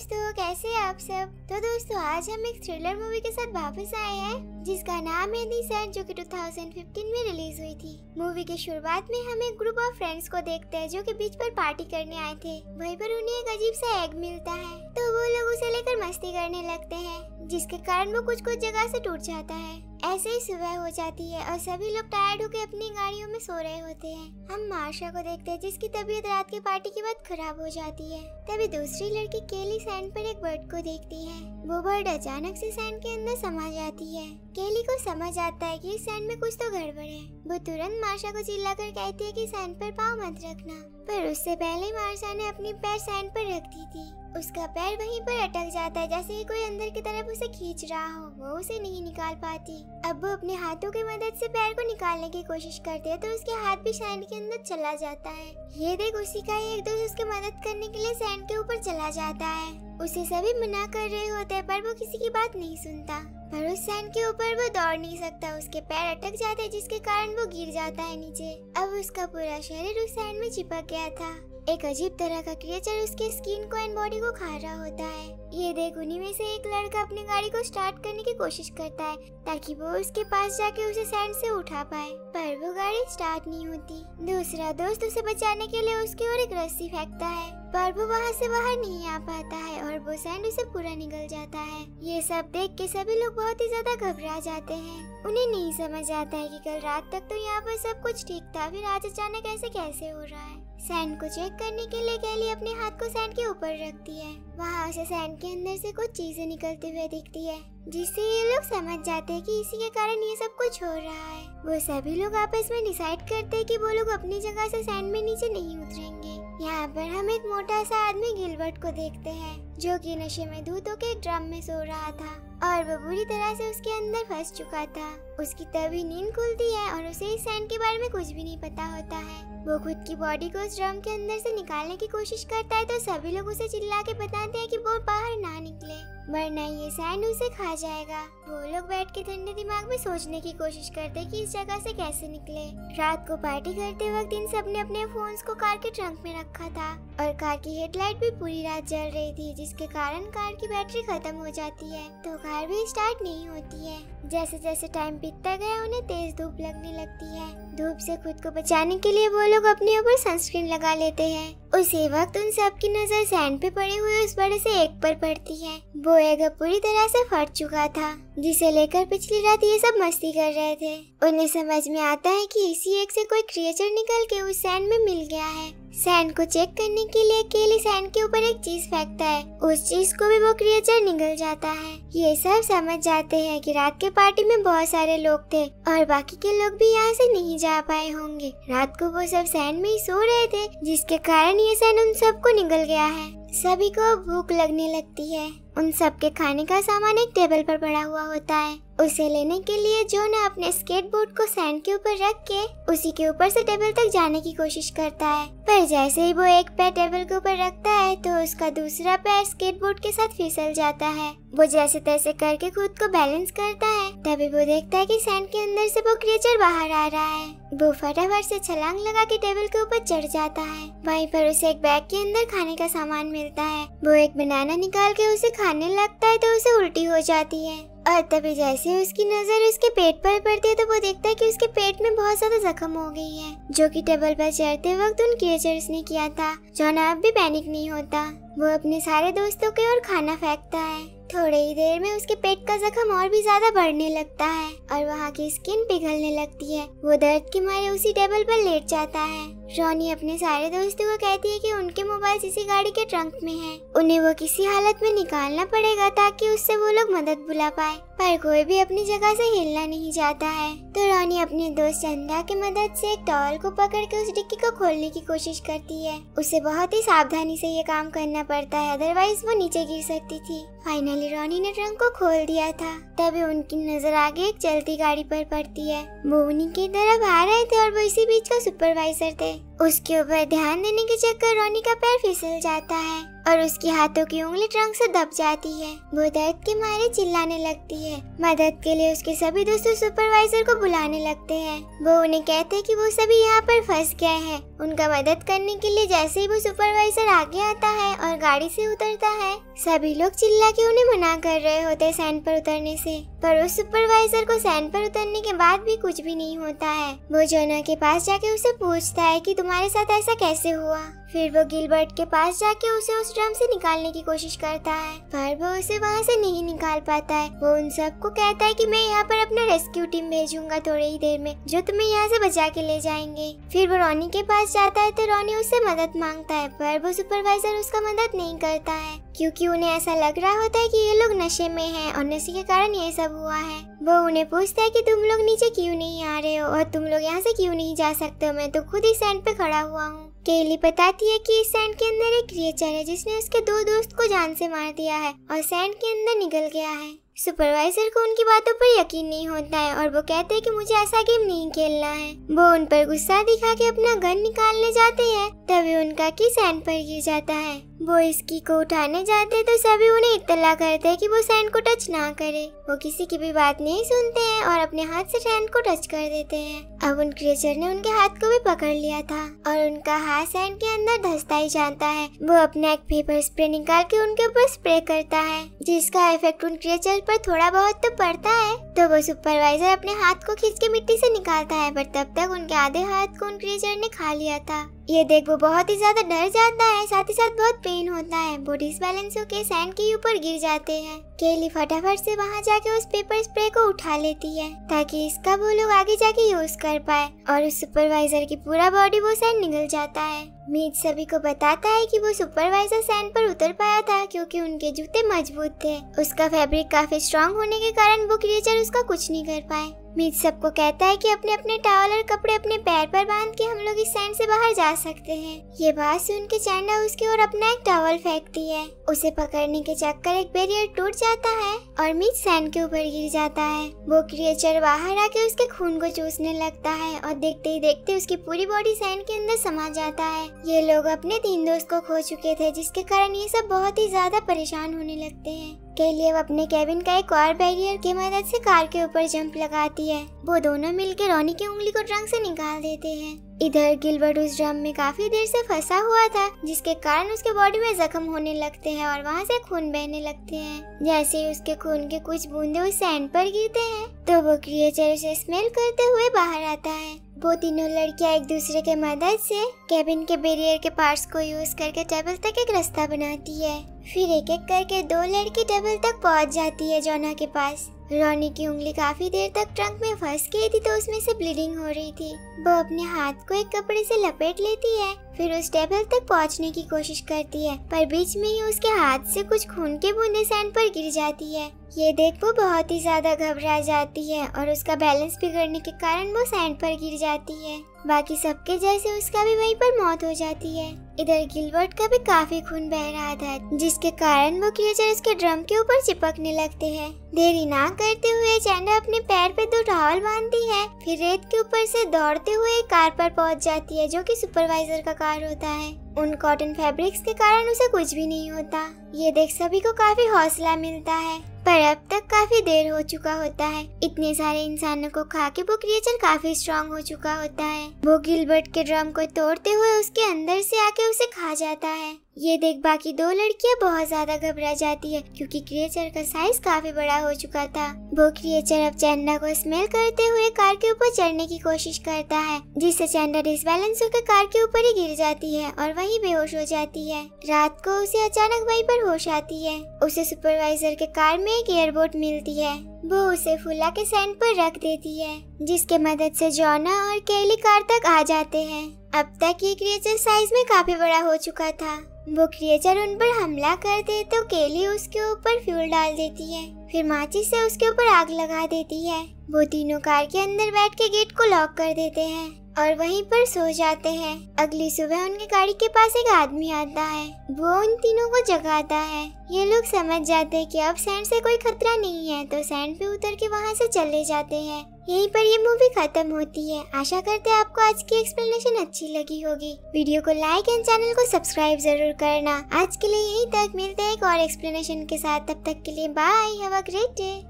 दोस्तों, कैसे हैं आप सब। तो दोस्तों, आज हम एक थ्रिलर मूवी के साथ वापस आए हैं जिसका नाम है दी सैंड, जो कि 2015 में रिलीज हुई थी। मूवी की शुरुआत में हम एक ग्रुप ऑफ फ्रेंड्स को देखते हैं जो कि बीच पर पार्टी करने आए थे। वहीं पर उन्हें एक अजीब सा एग मिलता है तो वो लोग उसे लेकर मस्ती करने लगते हैं, जिसके कारण वो कुछ कुछ जगह से टूट जाता है। ऐसे ही सुबह हो जाती है और सभी लोग टायर्ड होकर अपनी गाड़ियों में सो रहे होते हैं। हम मार्शा को देखते हैं जिसकी तबीयत रात की पार्टी के बाद खराब हो जाती है। तभी दूसरी लड़की केली सैंड पर एक बर्ड को देखती है। वो बर्ड अचानक से सैंड के अंदर समा जाती है। केली को समझ आता है कि इस सैंड में कुछ तो गड़बड़ है। वो तुरंत मार्शा को चिल्ला कर कहती है कि सैंड पर पाँव मत रखना, पर उससे पहले मार्शा ने अपनी पैर सैंड पर रख दी थी। उसका पैर वहीं पर अटक जाता है जैसे ही कोई अंदर की तरफ उसे खींच रहा हो। वो उसे नहीं निकाल पाती। अब वो अपने हाथों की मदद से पैर को निकालने की कोशिश करते है तो उसके हाथ भी सैंड के अंदर चला जाता है। ये देख, उसी का एक दोस्त उसकी मदद करने के लिए सैंड के ऊपर चला जाता है। उसे सभी मना कर रहे होते हैं पर वो किसी की बात नहीं सुनता। पर उस सैंड के ऊपर वो दौड़ नहीं सकता, उसके पैर अटक जाते हैं जिसके कारण वो गिर जाता है नीचे। अब उसका पूरा शरीर उस सैंड में चिपक गया था। एक अजीब तरह का क्रिएचर उसके स्किन को एंड बॉडी को खा रहा होता है। ये देख, उन्हीं में से एक लड़का अपनी गाड़ी को स्टार्ट करने की कोशिश करता है ताकि वो उसके पास जाके उसे सैंड से उठा पाए, पर वो गाड़ी स्टार्ट नहीं होती। दूसरा दोस्त उसे बचाने के लिए उसकी ओर एक रस्सी फेंकता है पर वो वहाँ से बाहर नहीं आ पाता है और वो सैंड उसे पूरा निगल जाता है। ये सब देख के सभी लोग बहुत ही ज्यादा घबरा जाते हैं। उन्हें नहीं समझ आता है कि कल रात तक तो यहाँ पर सब कुछ ठीक था, फिर आज अचानक ऐसे कैसे हो रहा है। सैंड को चेक करने के लिए केली अपने हाथ को सैंड के ऊपर रखती है। वहाँ उसे सैंड के अंदर से कुछ चीजें निकलते हुए दिखती है जिससे ये लोग समझ जाते हैं कि इसी के कारण ये सब कुछ हो रहा है। वो सभी लोग आपस में डिसाइड करते हैं कि वो लोग अपनी जगह से सैंड में नीचे नहीं उतरेंगे। यहाँ पर हम एक मोटा सा आदमी गिलबर्ट को देखते हैं जो कि नशे में धूत होकर एक ड्रम में सो रहा था और वो बुरी तरह से उसके अंदर फंस चुका था। उसकी तभी नींद खुलती है और उसे इस सैंड के बारे में कुछ भी नहीं पता होता है। वो खुद की बॉडी को उस ड्रम के अंदर से निकालने की कोशिश करता है तो सभी लोग उसे चिल्ला के बताते हैं कि वो बाहर ना निकले वरना ये सैंड उसे खा जाएगा। वो लोग बैठ के ठंडे दिमाग में सोचने की कोशिश करते कि इस जगह से कैसे निकले। रात को पार्टी करते वक्त इन सब ने अपने फोन्स को कार के ट्रंक में रखा था और कार की हेडलाइट भी पूरी रात जल रही थी जिसके कारण कार की बैटरी खत्म हो जाती है तो कार भी स्टार्ट नहीं होती है। जैसे जैसे टाइम बीतता गया उन्हें तेज धूप लगने लगती है। धूप से खुद को बचाने के लिए वो लोग अपने ऊपर सनस्क्रीन लगा लेते हैं। उसी वक्त उन सब की नजर सैंड पे पड़े हुए उस बड़े से एग पर पड़ती है। वो एग पूरी तरह से फट चुका था जिसे लेकर पिछली रात ये सब मस्ती कर रहे थे। उन्हें समझ में आता है कि इसी एग से कोई क्रिएचर निकल के उस सैंड में मिल गया है। सैंड को चेक करने के लिए केली सैंड के ऊपर एक चीज फेंकता है, उस चीज को भी वो क्रिएचर निगल जाता है। ये सब समझ जाते हैं कि रात के पार्टी में बहुत सारे लोग थे और बाकी के लोग भी यहाँ से नहीं जा पाए होंगे। रात को वो सब सैंड में ही सो रहे थे जिसके कारण ये सैंड उन सबको निगल गया है। सभी को भूख लगने लगती है। उन सबके खाने का सामान एक टेबल पर पड़ा हुआ होता है। उसे लेने के लिए जोना अपने स्केटबोर्ड को सैंड के ऊपर रख के उसी के ऊपर से टेबल तक जाने की कोशिश करता है, पर जैसे ही वो एक पैर टेबल के ऊपर रखता है तो उसका दूसरा पैर स्केटबोर्ड के साथ फिसल जाता है। वो जैसे तैसे करके खुद को बैलेंस करता है। तभी वो देखता है कि सैंड के अंदर से वो क्रिएचर बाहर आ रहा है। वो फटाफट से छलांग लगा के टेबल के ऊपर चढ़ जाता है। वहीं पर उसे एक बैग के अंदर खाने का सामान मिलता है। वो एक बनाना निकाल के उसे खाने लगता है तो उसे उल्टी हो जाती है और तभी जैसे उसकी नजर उसके पेट पर पड़ती है तो वो देखता है कि उसके पेट में बहुत ज्यादा जख्म हो गई है जो कि टेबल पर चढ़ते वक्त उन क्रिएचर्स ने किया था। जोना अब भी पैनिक नहीं होता, वो अपने सारे दोस्तों के ओर खाना फेंकता है। थोड़ी ही देर में उसके पेट का जख्म और भी ज्यादा बढ़ने लगता है और वहाँ की स्किन पिघलने लगती है। वो दर्द के मारे उसी टेबल पर लेट जाता है। रॉनी अपने सारे दोस्तों को कहती है कि उनके मोबाइल इसी गाड़ी के ट्रंक में है, उन्हें वो किसी हालत में निकालना पड़ेगा ताकि उससे वो लोग मदद बुला पाए, पर कोई भी अपनी जगह से हिलना नहीं चाहता है। तो रॉनी अपने दोस्त चंदा की मदद से एक टॉवल को पकड़ के उस डिक्की को खोलने की कोशिश करती है। उसे बहुत ही सावधानी से ये काम करना पड़ता है, अदरवाइज वो नीचे गिर सकती थी। फाइनली रॉनी ने ट्रंक को खोल दिया था। तभी उनकी नजर आगे एक चलती गाड़ी पर पड़ती है। वो उन्हीं की तरफ आ रहे थे और वो इसी बीच का सुपरवाइजर थे। उसके ऊपर ध्यान देने के चक्कर रॉनी का पैर फिसल जाता है और उसकी हाथों की उंगली ट्रंक से दब जाती है। वो दर्द के मारे चिल्लाने लगती है। मदद के लिए उसके सभी दोस्तों सुपरवाइजर को बुलाने लगते हैं। वो उन्हें कहते हैं कि वो सभी यहाँ पर फंस गए हैं, उनका मदद करने के लिए जैसे ही वो सुपरवाइजर आगे आता है और गाड़ी से उतरता है, सभी लोग चिल्ला के उन्हें मना कर रहे होते हैं सैंड पर उतरने से। पर उस सुपरवाइजर को सैंड पर उतरने के बाद भी कुछ भी नहीं होता है। वो जोना के पास जाके उसे पूछता है कि तुम्हारे साथ ऐसा कैसे हुआ। फिर वो गिलबर्ट के पास जाके उसे उस ड्रम से निकालने की कोशिश करता है, पर वो उसे वहाँ से नहीं निकाल पाता है। वो उन सबको कहता है कि मैं यहाँ पर अपना रेस्क्यू टीम भेजूंगा थोड़ी ही देर में, जो तुम्हें यहाँ से बचा के ले जाएंगे। फिर वो रॉनी के पास जाता है तो रॉनी उससे मदद मांगता है, पर वो सुपरवाइजर उसका मदद नहीं करता है, क्योंकि उन्हें ऐसा लग रहा होता है कि ये लोग नशे में हैं और नशे के कारण ये सब हुआ है। वो उन्हें पूछता है कि तुम लोग नीचे क्यों नहीं आ रहे हो और तुम लोग यहाँ से क्यों नहीं जा सकते हो, मैं तो खुद ही सैंड पे खड़ा हुआ हूँ। केली बताती है कि इस सैंड के अंदर एक क्रिएचर है जिसने उसके दो दोस्त को जान से मार दिया है और सैंड के अंदर निकल गया है। सुपरवाइजर को उनकी बातों पर यकीन नहीं होता है और वो कहते हैं कि मुझे ऐसा गेम नहीं खेलना है। वो उन पर गुस्सा दिखा के अपना गन निकालने जाते हैं, तभी उनका की सैंड पर गिर जाता है। वो इस की को उठाने जाते हैं तो सभी उन्हें इत्तला करते हैं कि वो सैंड को टच ना करे। वो किसी की भी बात नहीं सुनते हैं और अपने हाथ से सैंड को टच कर देते हैं। अब उन क्रिएचर ने उनके हाथ को भी पकड़ लिया था और उनका हाथ सैंड के अंदर धंसता ही जाता है। वो अपना एक पेपर स्प्रे निकाल के उनके ऊपर स्प्रे करता है, जिसका इफेक्ट उन क्रिएचर पर थोड़ा बहुत तो पड़ता है। तो वो सुपरवाइजर अपने हाथ को खींच के मिट्टी से निकालता है, पर तब तक उनके आधे हाथ को उन क्रिएचर ने खा लिया था। ये देख वो बहुत ही ज्यादा डर जाता है, साथ ही साथ बहुत पेन होता है। वो डिसबैलेंस होकर सैंड के ऊपर गिर जाते हैं। केली फटाफट से वहाँ जाके उस पेपर स्प्रे को उठा लेती है, ताकि इसका वो लोग आगे जाके यूज कर पाए, और उस सुपरवाइजर की पूरा बॉडी वो सैंड निगल जाता है। मीट सभी को बताता है कि वो सुपरवाइजर सैंड पर उतर पाया था क्योंकि उनके जूते मजबूत थे, उसका फैब्रिक काफी स्ट्रॉन्ग होने के कारण वो क्रिएचर उसका कुछ नहीं कर पाए। मीट सबको कहता है कि अपने अपने टॉवल और कपड़े अपने पैर पर बांध के हम लोग इस सैंड से बाहर जा सकते हैं। ये बात सुन के चैंडा उसके और अपना एक टॉवल फेंकती है। उसे पकड़ने के चक्कर एक बैरियर टूट जाता है और मीट सैंड के ऊपर गिर जाता है। वो क्रिएचर बाहर आके उसके खून को चूसने लगता है और देखते ही देखते उसकी पूरी बॉडी सैंड के अंदर समा जाता है। ये लोग अपने 3 दोस्त को खो चुके थे, जिसके कारण ये सब बहुत ही ज्यादा परेशान होने लगते हैं। केली अब अपने केबिन का एक और बैरियर की मदद से कार के ऊपर जंप लगाती है। वो दोनों मिलकर रॉनी की उंगली को ड्रम से निकाल देते हैं। इधर गिलबर्ट उस ड्रम में काफी देर से फंसा हुआ था, जिसके कारण उसके बॉडी में जख्म होने लगते हैं और वहाँ से खून बहने लगते हैं। जैसे ही उसके खून के कुछ बूंदे उस सैंड पर गिरते हैं तो वो क्रिएचर उसे स्मेल करते हुए बाहर आता है। वो तीनों लड़कियां एक दूसरे के मदद से केबिन के बैरियर के पार्ट्स को यूज करके टेबल तक एक रास्ता बनाती है। फिर एक एक करके 2 लड़की टेबल तक पहुँच जाती है जोना के पास। रॉनी की उंगली काफी देर तक ट्रंक में फंस गई थी तो उसमें से ब्लीडिंग हो रही थी। वो अपने हाथ को एक कपड़े से लपेट लेती है, फिर उस टेबल तक पहुंचने की कोशिश करती है, पर बीच में ही उसके हाथ से कुछ खून के बूंदे सैंड पर गिर जाती है। ये देख वो बहुत ही ज्यादा घबरा जाती है और उसका बैलेंस बिगड़ने के कारण वो सैंड पर गिर जाती है। बाकी सबके जैसे उसका भी वहीं पर मौत हो जाती है। इधर गिलबर्ट का भी काफी खून बह रहा था, जिसके कारण वो क्रिएचर उसके ड्रम के ऊपर चिपकने लगते हैं। देरी ना करते हुए चैंडा अपने पैर पे 2 टॉवल बांधती है, फिर रेत के ऊपर से दौड़ते हुए एक कार पर पहुंच जाती है, जो कि सुपरवाइजर का कार होता है। उन कॉटन फैब्रिक्स के कारण उसे कुछ भी नहीं होता। ये देख सभी को काफी हौसला मिलता है, पर अब तक काफी देर हो चुका होता है। इतने सारे इंसानों को खा के वो क्रिएचर काफी स्ट्रांग हो चुका होता है। वो गिलबर्ट के ड्रम को तोड़ते हुए उसके अंदर से आके उसे खा जाता है। ये देख बाकी 2 लड़कियां बहुत ज्यादा घबरा जाती है, क्योंकि क्रिएचर का साइज काफी बड़ा हो चुका था। वो क्रिएचर अब चैंडा को स्मेल करते हुए कार के ऊपर चढ़ने की कोशिश करता है, जिससे चैंडा डिसबैलेंस होकर कार के ऊपर ही गिर जाती है और वहीं बेहोश हो जाती है। रात को उसे अचानक वहीं पर होश आती है। उसे सुपरवाइजर के कार में एक एयरबोट मिलती है। वो उसे फुला के सैंड पर रख देती है, जिसकी मदद से जोना और केली कार तक आ जाते हैं। अब तक ये क्रिएचर साइज में काफी बड़ा हो चुका था। वो क्रिएचर उन पर हमला करते तो केली उसके ऊपर फ्यूल डाल देती है, फिर माचिस से उसके ऊपर आग लगा देती है। वो तीनों कार के अंदर बैठ के गेट को लॉक कर देते हैं और वहीं पर सो जाते हैं। अगली सुबह उनकी गाड़ी के पास एक आदमी आता है। वो उन तीनों को जगाता है। ये लोग समझ जाते हैं कि अब सैंड से कोई खतरा नहीं है, तो सैंड पे उतर के वहाँ से चले जाते हैं। यहीं पर ये मूवी खत्म होती है। आशा करते हैं आपको आज की एक्सप्लेनेशन अच्छी लगी होगी। वीडियो को लाइक एंड चैनल को सब्सक्राइब जरूर करना। आज के लिए यहीं तक, मिलते हैं एक और एक्सप्लेनेशन के साथ। तब तक के लिए bye, have a great day.